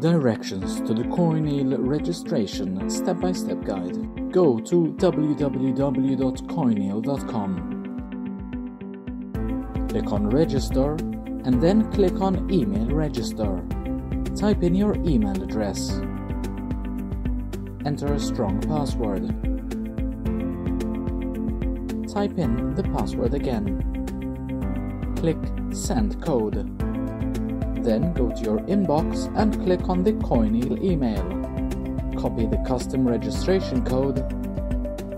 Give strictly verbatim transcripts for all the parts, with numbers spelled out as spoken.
Directions to the Coineal registration step-by-step guide. Go to w w w dot coineal dot com. Click on Register and then click on Email Register. Type in your email address. Enter a strong password. Type in the password again. Click Send Code. Then go to your inbox and click on the Coineal email. Copy the custom registration code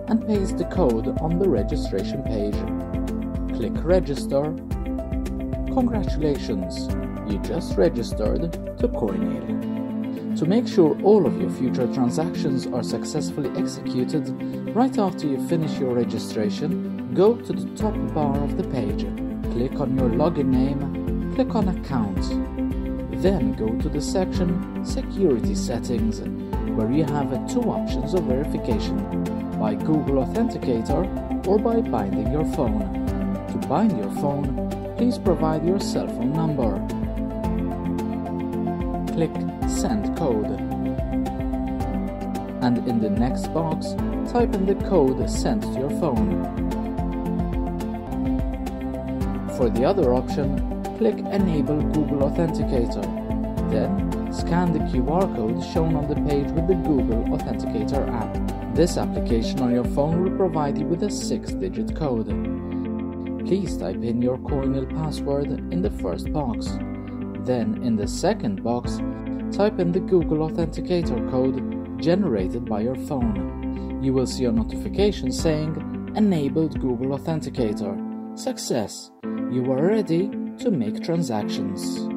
and paste the code on the registration page. Click Register. Congratulations, you just registered to Coineal. To make sure all of your future transactions are successfully executed, right after you finish your registration, go to the top bar of the page, click on your login name, click on Accounts, then go to the section Security Settings, where you have two options of verification, by Google Authenticator or by binding your phone. To bind your phone, please provide your cell phone number. Click Send Code, and in the next box, type in the code sent to your phone. For the other option, click Enable Google Authenticator, then scan the Q R code shown on the page with the Google Authenticator app. This application on your phone will provide you with a six digit code. Please type in your Coineal password in the first box. Then in the second box, type in the Google Authenticator code generated by your phone. You will see a notification saying Enabled Google Authenticator. Success! You are ready to make transactions.